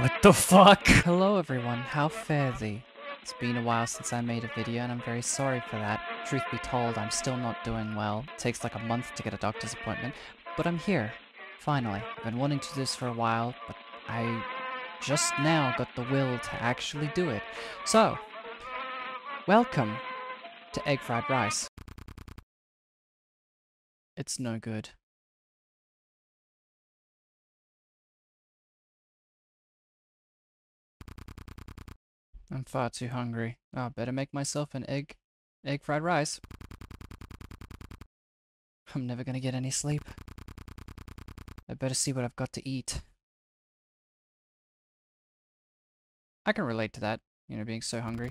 What the fuck? Hello everyone, how fare thee? It's been a while since I made a video and I'm very sorry for that. Truth be told, I'm still not doing well. It takes like a month to get a doctor's appointment, but I'm here. Finally. I've been wanting to do this for a while, but I just now got the will to actually do it. So, welcome to Egg Fried Rice. It's no good. I'm far too hungry. Oh, better make myself an egg fried rice. I'm never gonna get any sleep. I better see what I've got to eat. I can relate to that, you know, being so hungry.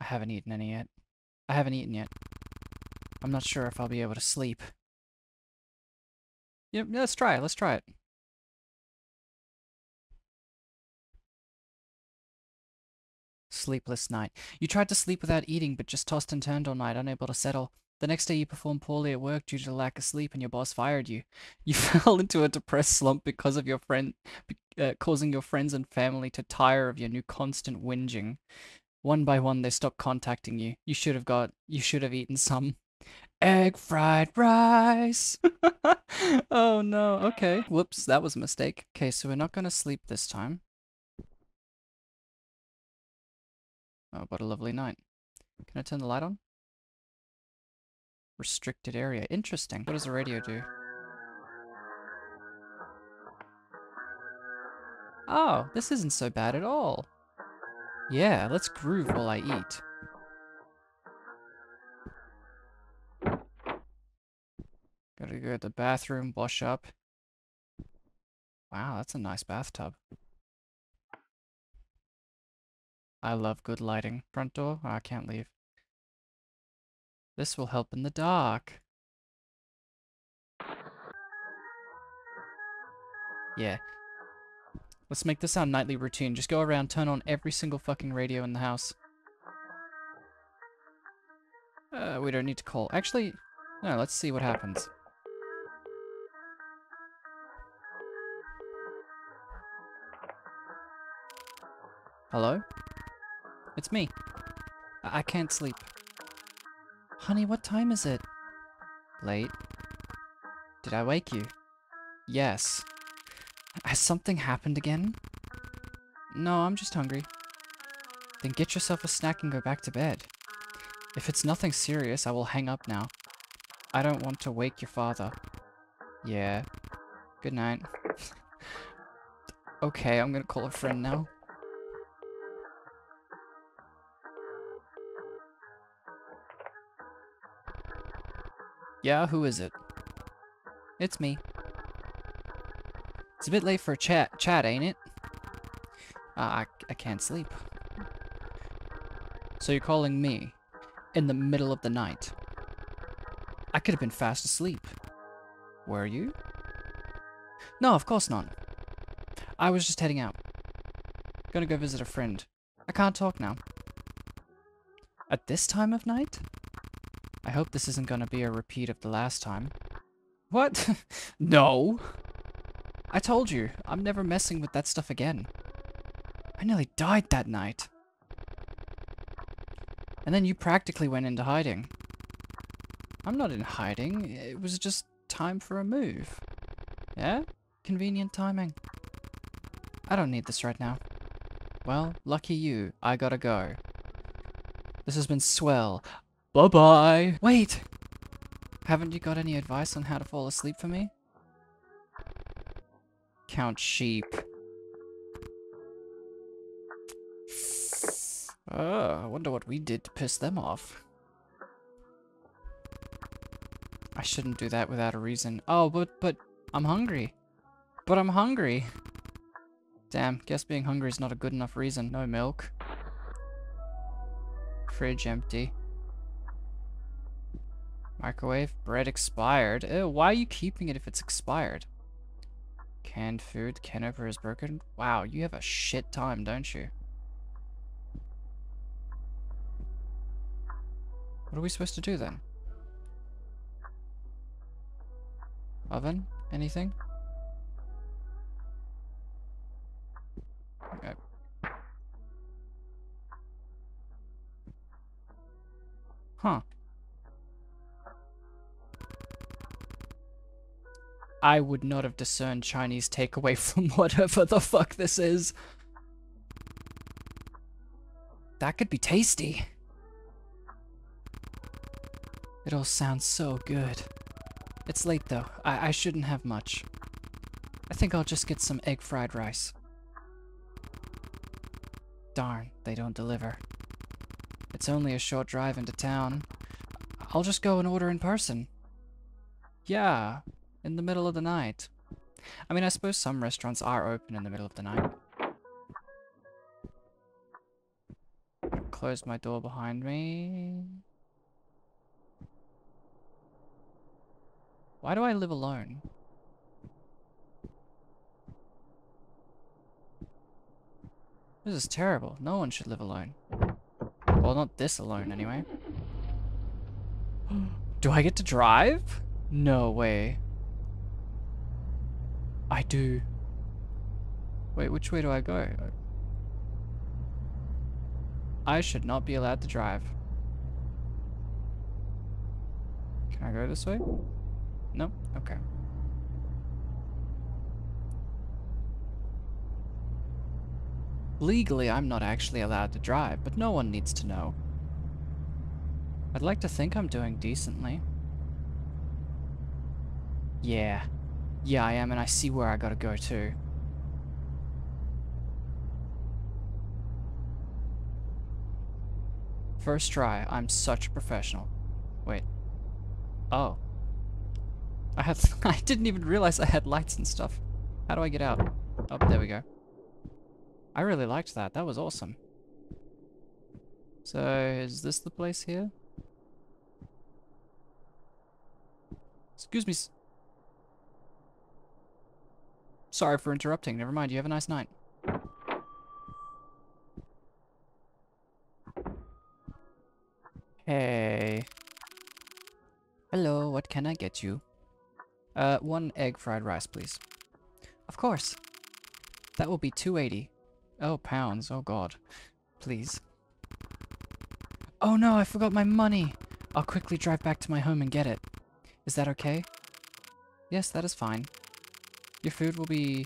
I haven't eaten any yet. I haven't eaten yet. I'm not sure if I'll be able to sleep. Yeah, let's try it, let's try it. Sleepless night. You tried to sleep without eating, but just tossed and turned all night, unable to settle. The next day you performed poorly at work due to lack of sleep, and your boss fired you. You fell into a depressed slump because of your causing your friends and family to tire of your new constant whinging. One by one, they stopped contacting you. You should have eaten some egg fried rice. Oh no. Okay. Whoops. That was a mistake. Okay, so we're not gonna sleep this time. Oh, what a lovely night. Can I turn the light on? Restricted area. Interesting. What does the radio do? Oh, this isn't so bad at all. Yeah, let's groove while I eat. Gotta go to the bathroom, wash up. Wow, that's a nice bathtub. I love good lighting. Front door? Oh, I can't leave. This will help in the dark. Yeah. Let's make this our nightly routine. Just go around, turn on every single fucking radio in the house. We don't need to call. Actually, no, let's see what happens. Hello? It's me. I can't sleep. Honey, what time is it? Late. Did I wake you? Yes. Has something happened again? No, I'm just hungry. Then get yourself a snack and go back to bed. If it's nothing serious, I will hang up now. I don't want to wake your father. Yeah. Good night. Okay, I'm gonna call a friend now. Yeah, who is it? It's me. It's a bit late for a chat, ain't it? I can't sleep. So you're calling me in the middle of the night. I could have been fast asleep. Were you? No, of course not. I was just heading out. Gonna go visit a friend. I can't talk now. At this time of night? I hope this isn't gonna be a repeat of the last time. What? No! I told you, I'm never messing with that stuff again. I nearly died that night. And then you practically went into hiding. I'm not in hiding, it was just time for a move. Yeah? Convenient timing. I don't need this right now. Well, lucky you, I gotta go. This has been swell. Bye-bye! Wait! Haven't you got any advice on how to fall asleep for me? Count sheep. Oh, I wonder what we did to piss them off. I shouldn't do that without a reason. Oh, but I'm hungry. But I'm hungry. Damn, guess being hungry is not a good enough reason. No milk. Fridge empty. Microwave, bread expired. Ew, why are you keeping it if it's expired? Canned food, can opener is broken. Wow, you have a shit time, don't you? What are we supposed to do then? Oven? Anything? I would not have discerned Chinese takeaway from whatever the fuck this is. That could be tasty. It all sounds so good. It's late though. I shouldn't have much. I think I'll just get some egg fried rice. Darn, they don't deliver. It's only a short drive into town. I'll just go and order in person. Yeah, in the middle of the night. I mean, I suppose some restaurants are open in the middle of the night. Close my door behind me. Why do I live alone? This is terrible. No one should live alone. Well, not this alone, anyway. Do I get to drive? No way. I do. Wait, which way do I go? I should not be allowed to drive. Can I go this way? No? Okay. Legally, I'm not actually allowed to drive, but no one needs to know. I'd like to think I'm doing decently. Yeah. Yeah, I am, and I see where I gotta go to. First try. I'm such a professional. Wait. Oh. I didn't even realize I had lights and stuff. How do I get out? Oh, there we go. I really liked that. That was awesome. So, is this the place here? Excuse me. Sorry for interrupting. Never mind. You have a nice night. Hey. Hello. What can I get you? One egg fried rice, please. Of course. That will be $2.80. Oh, pounds. Oh, God. Please. Oh, no, I forgot my money. I'll quickly drive back to my home and get it. Is that okay? Yes, that is fine. Your food will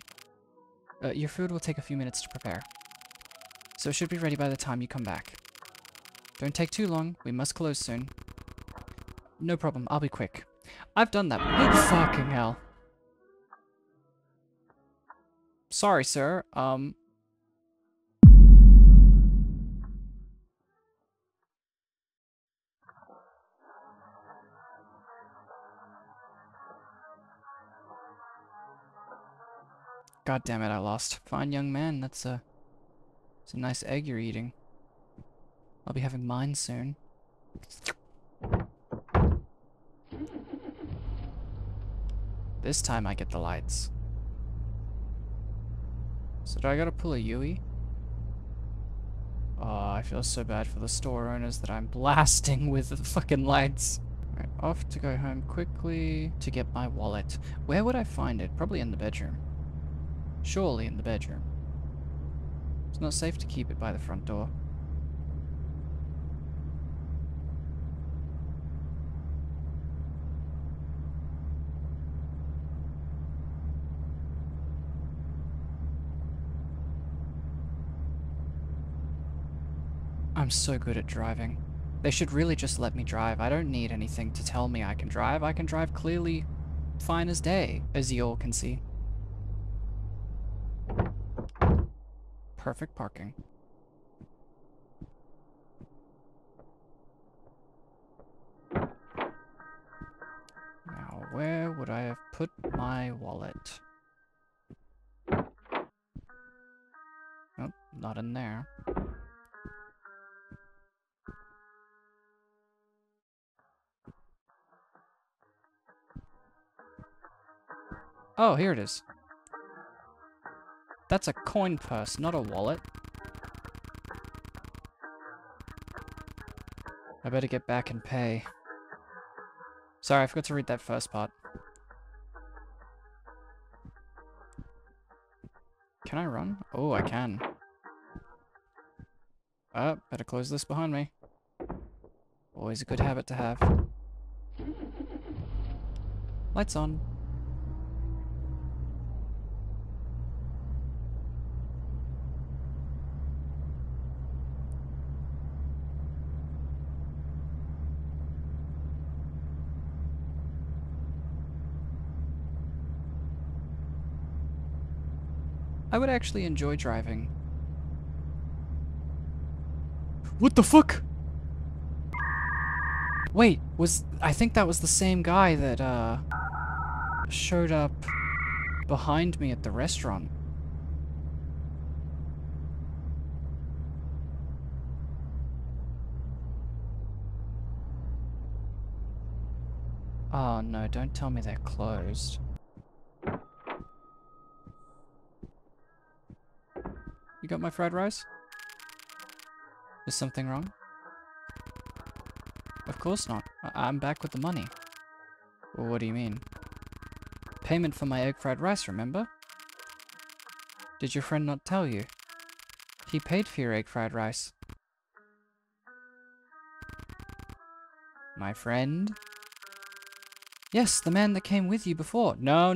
take a few minutes to prepare. So it should be ready by the time you come back. Don't take too long. We must close soon. No problem. I'll be quick. I've done that. Fucking hell. Sorry, sir. God damn it, I lost. Fine young man, that's a nice egg you're eating. I'll be having mine soon. This time I get the lights. So do I gotta pull a Yui? Oh, I feel so bad for the store owners that I'm blasting with the fucking lights. Alright, off to go home quickly to get my wallet. Where would I find it? Probably in the bedroom. Surely in the bedroom. It's not safe to keep it by the front door. I'm so good at driving. They should really just let me drive. I don't need anything to tell me I can drive. I can drive clearly fine as day, as you all can see. Perfect parking. Now, where would I have put my wallet? Nope, not in there. Oh, here it is. That's a coin purse, not a wallet. I better get back and pay. Sorry, I forgot to read that first part. Can I run? Oh, I can. Better close this behind me. Always a good habit to have. Lights on. I would actually enjoy driving. What the fuck? Wait, I think that was the same guy that, showed up behind me at the restaurant. Oh no, don't tell me they're closed. You got my fried rice? Is something wrong? Of course not. I'm back with the money. Well, what do you mean? Payment for my egg fried rice, remember? Did your friend not tell you? He paid for your egg fried rice. My friend? Yes, the man that came with you before. No,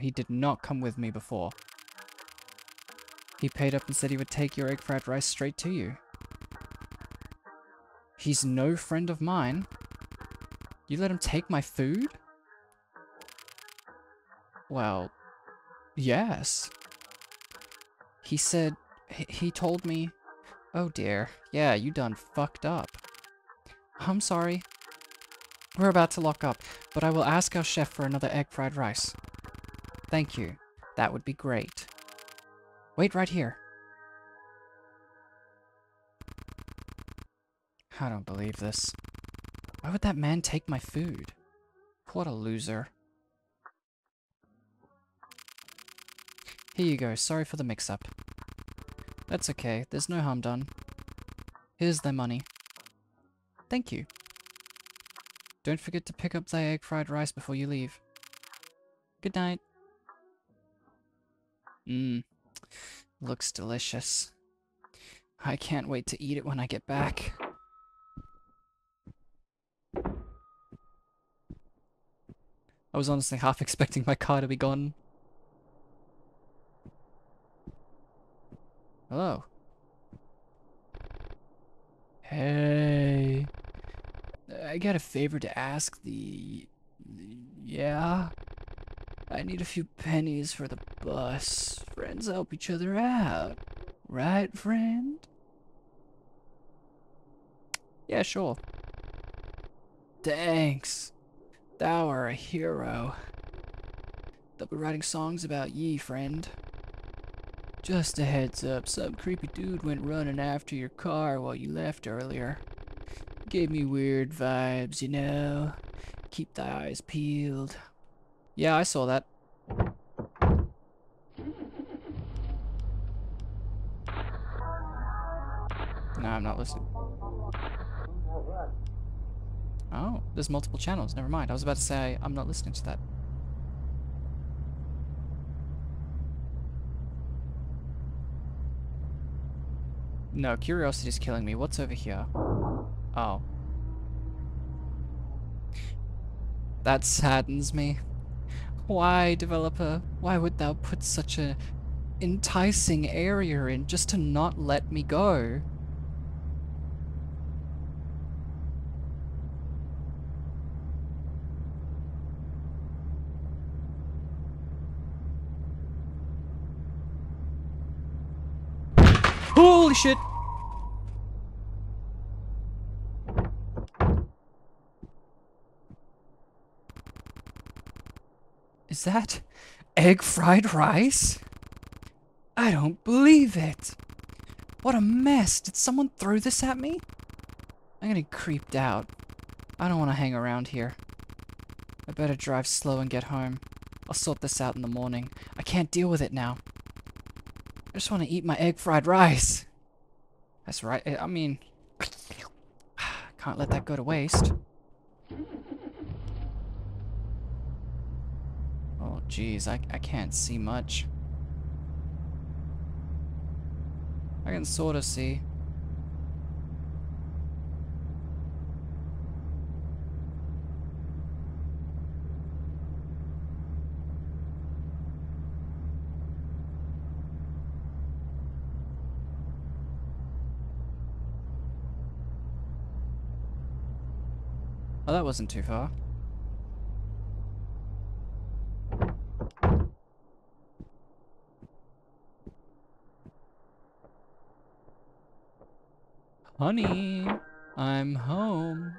he did not come with me before. He paid up and said he would take your egg fried rice straight to you. He's no friend of mine. You let him take my food? Well, yes. He said, he told me, oh dear, yeah, you done fucked up. I'm sorry. We're about to lock up, but I will ask our chef for another egg fried rice. Thank you. That would be great. Wait right here. I don't believe this. Why would that man take my food? What a loser. Here you go, sorry for the mix-up. That's okay, there's no harm done. Here's their money. Thank you. Don't forget to pick up their egg fried rice before you leave. Good night. Mmm. Looks delicious. I can't wait to eat it when I get back. I was honestly half expecting my car to be gone. Hello. Hey. I got a favor to ask yeah? I need a few pennies for the bus. Friends help each other out. Right, friend? Yeah, sure. Thanks. Thou art a hero. They'll be writing songs about ye, friend. Just a heads up, some creepy dude went running after your car while you left earlier. Gave me weird vibes, you know. Keep thy eyes peeled. Yeah, I saw that. No, I'm not listening. Oh, there's multiple channels. Never mind. I was about to say I'm not listening to that. No, curiosity's killing me. What's over here? Oh. That saddens me. Why, developer? Why would thou put such an enticing area in just to not let me go? Holy shit! Is that egg fried rice? I don't believe it. What a mess. Did someone throw this at me? I'm getting creeped out. I don't want to hang around here. I better drive slow and get home. I'll sort this out in the morning. I can't deal with it now. I just want to eat my egg fried rice. That's right. I mean, can't let that go to waste. Jeez, I can't see much. I can sort of see. Oh, that wasn't too far. Honey, I'm home.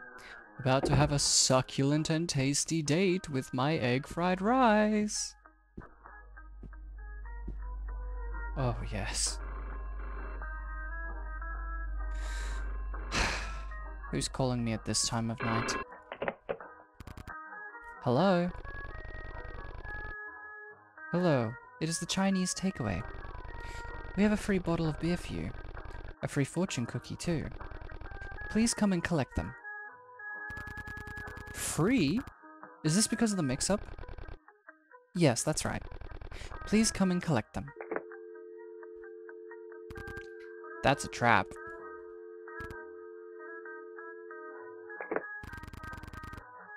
About to have a succulent and tasty date with my egg fried rice. Oh, yes. Who's calling me at this time of night? Hello? Hello, it is the Chinese takeaway. We have a free bottle of beer for you. A free fortune cookie too. Please come and collect them. Free? Is this because of the mix-up? Yes, that's right. Please come and collect them. That's a trap.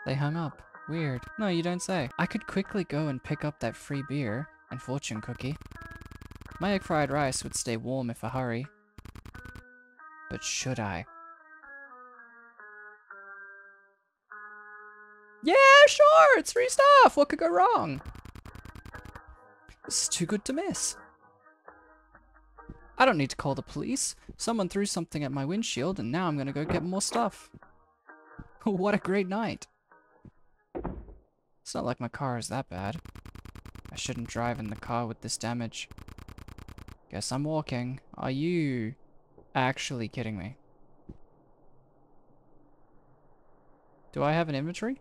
They hung up. Weird. No, you don't say. I could quickly go and pick up that free beer and fortune cookie. My egg fried rice would stay warm if I hurry. But should I? Yeah, sure! It's free stuff! What could go wrong? This is too good to miss. I don't need to call the police. Someone threw something at my windshield and now I'm gonna go get more stuff. What a great night. It's not like my car is that bad. I shouldn't drive in the car with this damage. Guess I'm walking. Are you actually kidding me? Do I have an inventory?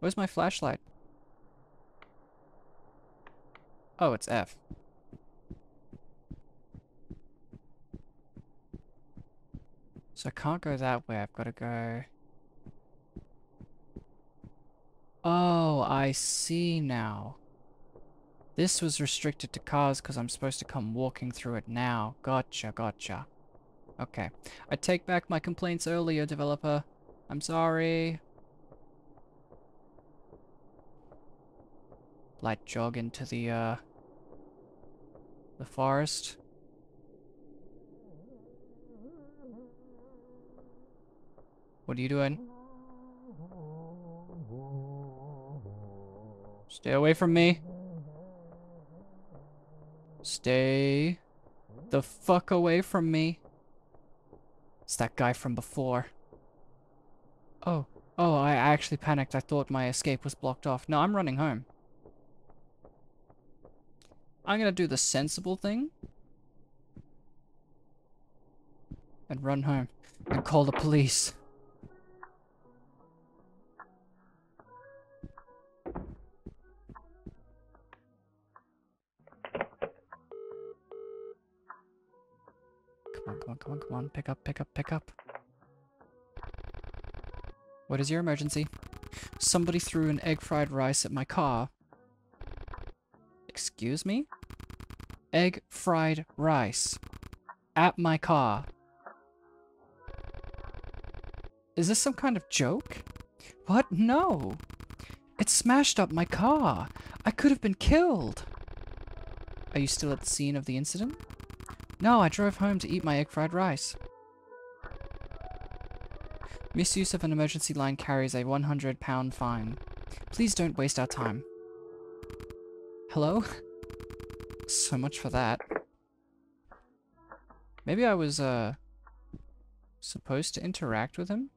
Where's my flashlight? Oh, it's F. So I can't go that way, I've got to go... Oh, I see now. This was restricted to cars because I'm supposed to come walking through it now. Gotcha, gotcha. Okay. I take back my complaints earlier, developer. I'm sorry. Light jog into the forest. What are you doing? Stay away from me. Stay the fuck away from me. It's that guy from before. Oh. Oh, I actually panicked. I thought my escape was blocked off. No, I'm running home. I'm gonna do the sensible thing. And run home. And call the police. Come on, come on, come on. Pick up, pick up, pick up. What is your emergency? Somebody threw an egg fried rice at my car. Excuse me? Egg fried rice. At my car. Is this some kind of joke? What? No! It smashed up my car. I could have been killed. Are you still at the scene of the incident? No, I drove home to eat my egg fried rice. Misuse of an emergency line carries a £100 fine. Please don't waste our time. Hello? So much for that. Maybe I was, supposed to interact with him?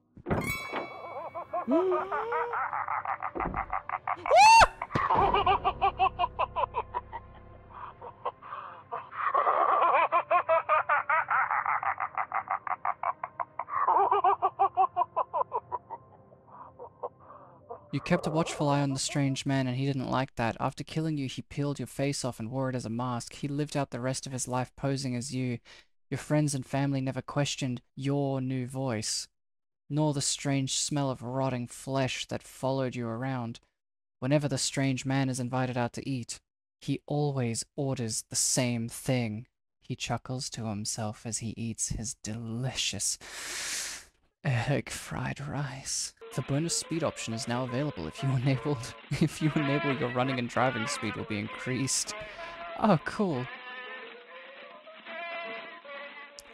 You kept a watchful eye on the strange man and he didn't like that. After killing you, he peeled your face off and wore it as a mask. He lived out the rest of his life posing as you. Your friends and family never questioned your new voice, nor the strange smell of rotting flesh that followed you around. Whenever the strange man is invited out to eat, he always orders the same thing. He chuckles to himself as he eats his delicious egg fried rice. The bonus speed option is now available. If you enable, your running and driving speed will be increased. Oh, cool.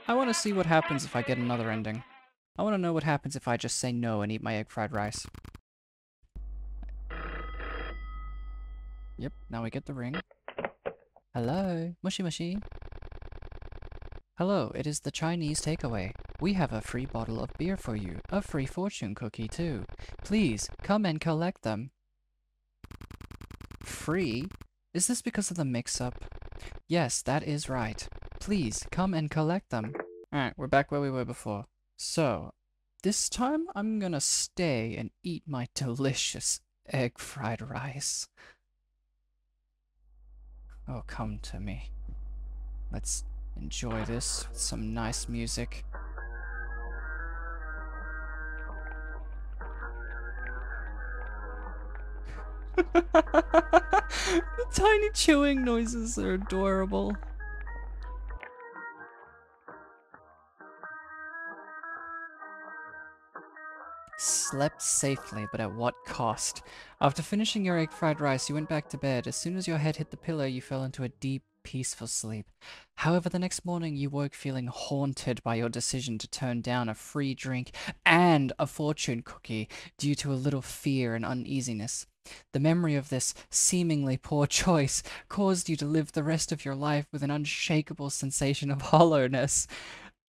I want to see what happens if I get another ending. I want to know what happens if I just say no and eat my egg fried rice. Yep, now we get the ring. Hello, mushy mushy. Hello, it is the Chinese takeaway. We have a free bottle of beer for you, a free fortune cookie too. Please, come and collect them. Free? Is this because of the mix-up? Yes, that is right. Please, come and collect them. Alright, we're back where we were before. So, this time I'm gonna stay and eat my delicious egg fried rice. Oh, come to me. Let's enjoy this with some nice music. The tiny chewing noises are adorable. Slept safely, but at what cost? After finishing your egg fried rice, you went back to bed. As soon as your head hit the pillow, you fell into a deep, peaceful sleep. However, the next morning you woke feeling haunted by your decision to turn down a free drink and a fortune cookie due to a little fear and uneasiness. The memory of this seemingly poor choice caused you to live the rest of your life with an unshakable sensation of hollowness.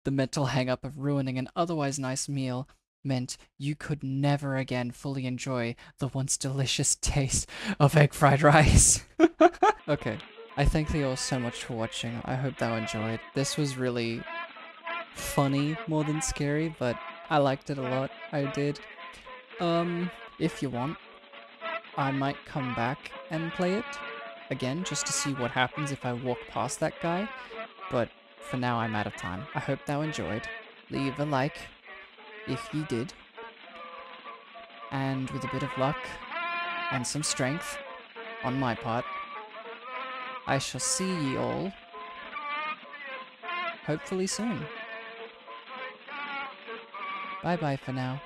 The mental hang-up of ruining an otherwise nice meal meant you could never again fully enjoy the once delicious taste of egg fried rice. Okay. I thank you all so much for watching. I hope that you enjoyed. This was really funny more than scary, but I liked it a lot. I did. If you want, I might come back and play it again just to see what happens if I walk past that guy. But for now, I'm out of time. I hope that you enjoyed. Leave a like if you did. And with a bit of luck and some strength on my part, I shall see ye all, hopefully soon. Bye-bye for now.